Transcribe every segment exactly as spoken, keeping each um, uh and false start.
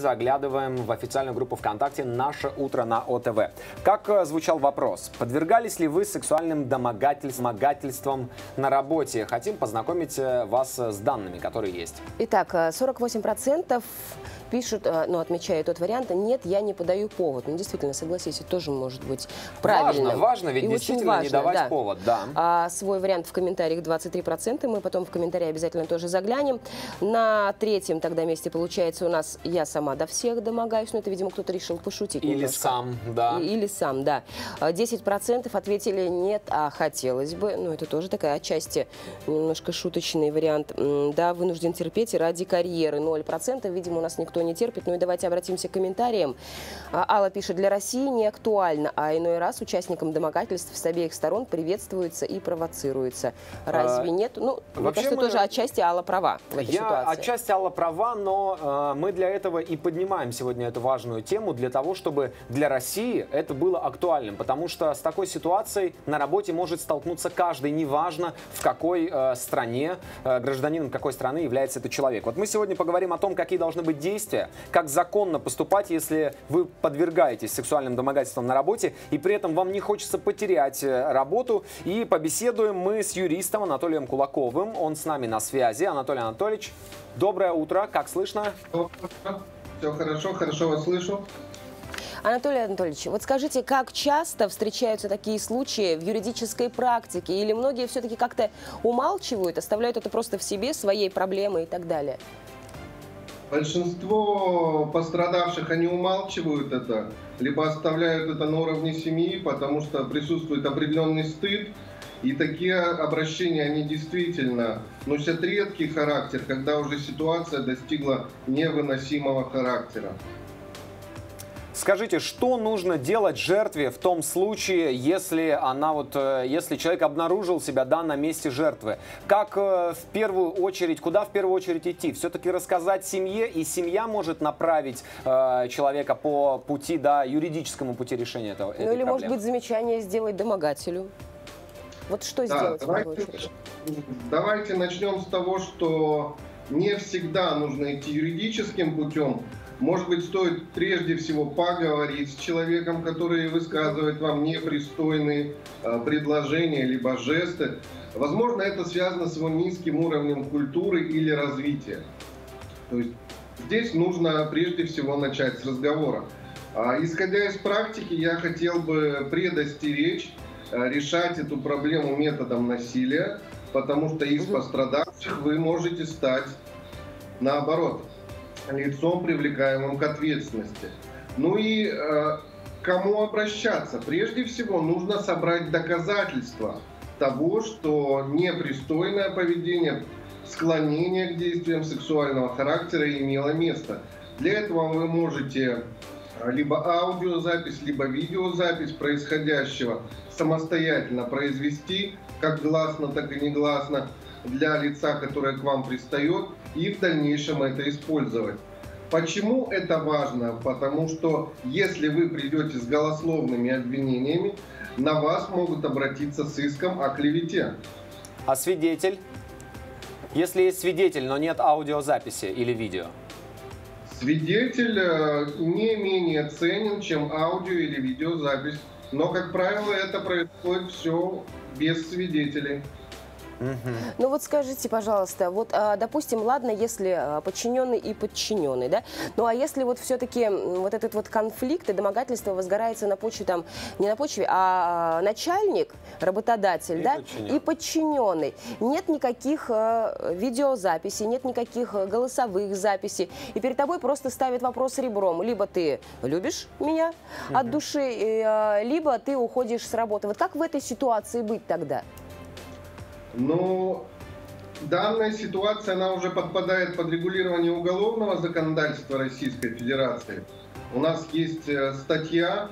Заглядываем в официальную группу ВКонтакте «Наше утро» на О Т В. Как звучал вопрос? Подвергались ли вы сексуальным домогательствам на работе? Хотим познакомить вас с данными, которые есть. Итак, сорок восемь процентов пишут, ну, отмечают тот вариант: «Нет, я не подаю повод». Ну, действительно, согласитесь, тоже может быть правильно. Важно, важно, ведь и действительно важно, не давать да. повод. Да. А, свой вариант в комментариях двадцать три процента, мы потом в комментарии обязательно тоже заглянем. На третьем тогда месте получается у нас «Я сама до всех домогаюсь», но это, видимо, кто-то решил пошутить. Или немножко. сам, да. Или сам, да. десять процентов ответили «Нет, а хотелось бы». Ну, это тоже такая отчасти немножко шуточный вариант. Да, вынужден терпеть ради карьеры. ноль процентов, видимо, у нас никто не терпит. Ну и давайте обратимся к комментариям. Алла пишет: для России не актуально, а иной раз участникам домогательств с обеих сторон приветствуется и провоцируется. Разве а, нет? Ну, вообще кажется, мы... тоже отчасти Алла права в этой Я ситуации. Отчасти Алла права, но а, мы для этого и поднимаем сегодня эту важную тему, для того, чтобы для России это было актуальным, потому что с такой ситуацией на работе может столкнуться каждый, неважно в какой а, стране, а, гражданином какой страны является этот человек. Вот мы сегодня поговорим о том, какие должны быть действия, как законно поступать, если вы подвергаетесь сексуальным домогательствам на работе, и при этом вам не хочется потерять работу. И побеседуем мы с юристом Анатолием Кулаковым. Он с нами на связи. Анатолий Анатольевич, доброе утро. Как слышно? Все хорошо, хорошо вас слышу. Анатолий Анатольевич, вот скажите, как часто встречаются такие случаи в юридической практике? Или многие все-таки как-то умалчивают, оставляют это просто в себе, своей проблемой и так далее? Большинство пострадавших, они умалчивают это, либо оставляют это на уровне семьи, потому что присутствует определенный стыд. И такие обращения, они действительно носят редкий характер, когда уже ситуация достигла невыносимого характера. Скажите, что нужно делать жертве в том случае, если она вот, если человек обнаружил себя, да, на месте жертвы? Как в первую очередь, куда в первую очередь идти? Все-таки рассказать семье, и семья может направить э, человека по пути, да, юридическому пути решения этого. Ну или, может быть, замечание сделать домогателю? Вот что да, сделать? Давайте, давайте начнем с того, что не всегда нужно идти юридическим путем. Может быть, стоит прежде всего поговорить с человеком, который высказывает вам непристойные предложения либо жесты. Возможно, это связано с его низким уровнем культуры или развития. То есть здесь нужно прежде всего начать с разговора. Исходя из практики, я хотел бы предостеречь решать эту проблему методом насилия, потому что из пострадавших вы можете стать, наоборот, лицом, привлекаемым к ответственности. Ну и э, кому обращаться? Прежде всего нужно собрать доказательства того, что непристойное поведение, склонение к действиям сексуального характера имело место. Для этого вы можете либо аудиозапись, либо видеозапись происходящего самостоятельно произвести, как гласно, так и негласно, для лица, которое к вам пристает, и в дальнейшем это использовать. Почему это важно? Потому что если вы придете с голословными обвинениями, на вас могут обратиться с иском о клевете. А свидетель? Если есть свидетель, но нет аудиозаписи или видео? Свидетель не менее ценен, чем аудио или видеозапись. Но, как правило, это происходит все без свидетелей. Ну вот скажите, пожалуйста, вот, допустим, ладно, если подчиненный и подчиненный, да, ну а если вот все-таки вот этот вот конфликт и домогательство возгорается на почве, там, не на почве, а начальник, работодатель, и да, подчиненный. и подчиненный, нет никаких видеозаписей, нет никаких голосовых записей, и перед тобой просто ставят вопрос ребром: либо ты любишь меня угу. от души, либо ты уходишь с работы. Вот как в этой ситуации быть тогда? Но данная ситуация, она уже подпадает под регулирование уголовного законодательства Российской Федерации. У нас есть статья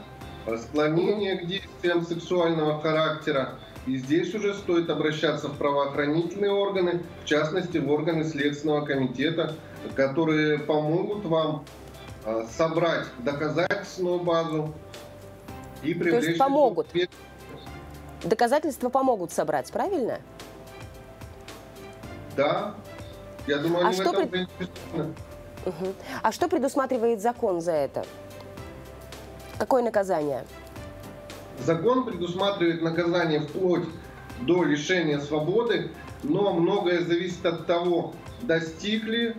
«Склонение к действиям сексуального характера». И здесь уже стоит обращаться в правоохранительные органы, в частности в органы Следственного комитета, которые помогут вам собрать доказательную базу и привлечь... То есть помогут? Доказательства помогут собрать, правильно? Да, я думаю, они а в этом что пред... Угу. А что предусматривает закон за это? Какое наказание? Закон предусматривает наказание вплоть до лишения свободы, но многое зависит от того, достиг ли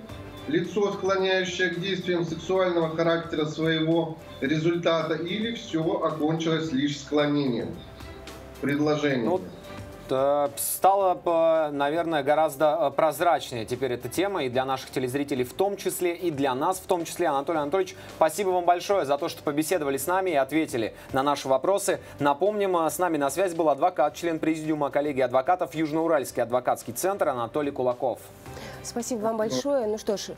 лицо, склоняющее к действиям сексуального характера, своего результата, или все окончилось лишь склонением, предложением. Ну, стало, наверное, гораздо прозрачнее теперь эта тема и для наших телезрителей в том числе, и для нас в том числе. Анатолий Анатольевич, спасибо вам большое за то, что побеседовали с нами и ответили на наши вопросы. Напомним, с нами на связи был адвокат, член президиума коллегии адвокатов Южноуральский адвокатский центр Анатолий Кулаков. Спасибо вам большое. Ну что ж,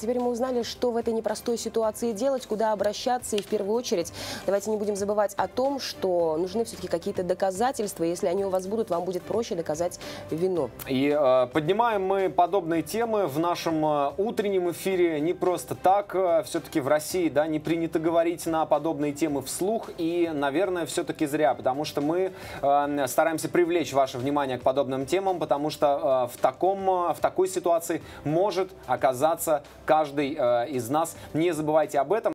теперь мы узнали, что в этой непростой ситуации делать, куда обращаться. И в первую очередь давайте не будем забывать о том, что нужны все-таки какие-то доказательства. Если они у вас будут, вам будет проще доказать вину. И э, поднимаем мы подобные темы в нашем утреннем эфире не просто так. Все-таки в России, да, не принято говорить на подобные темы вслух. И, наверное, все-таки зря, потому что мы э, стараемся привлечь ваше внимание к подобным темам, потому что э, в, таком, в такой ситуации может оказаться каждый э, из нас. Не забывайте об этом.